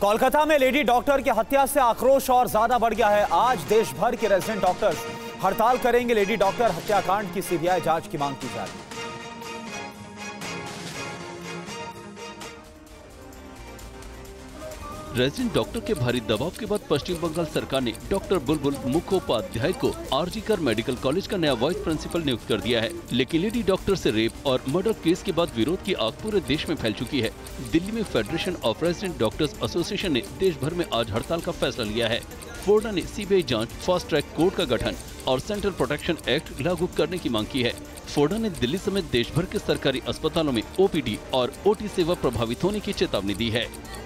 कोलकाता में lady doctor की हत्या से आक्रोश और ज्यादा बढ़ गया है। आज देश भर के रेजिडेंट डॉक्टर्स हड़ताल करेंगे। लेडी डॉक्टर हत्याकांड की सीबीआई जांच की मांग की जा रही है। रेजिडेंट डॉक्टर के भारी दबाव के बाद पश्चिम बंगाल सरकार ने डॉक्टर बुलबुल मुखोपाध्याय को आर कर मेडिकल कॉलेज का नया वाइस प्रिंसिपल नियुक्त कर दिया है। लेकिन लेडी डॉक्टर से रेप और मर्डर केस के बाद विरोध की आग पूरे देश में फैल चुकी है। दिल्ली में federation of resident doctors association ने देश भर में आज हड़ताल का फैसला लिया है। फोर्डा ने CBI जांच, फास्ट ट्रैक कोर्ट का गठन और सेंट्रल प्रोटेक्शन एक्ट लागू करने की मांग की है। फोर्डा ने दिल्ली समेत देश भर के सरकारी अस्पतालों में OPD और OT सेवा प्रभावित होने की चेतावनी दी है।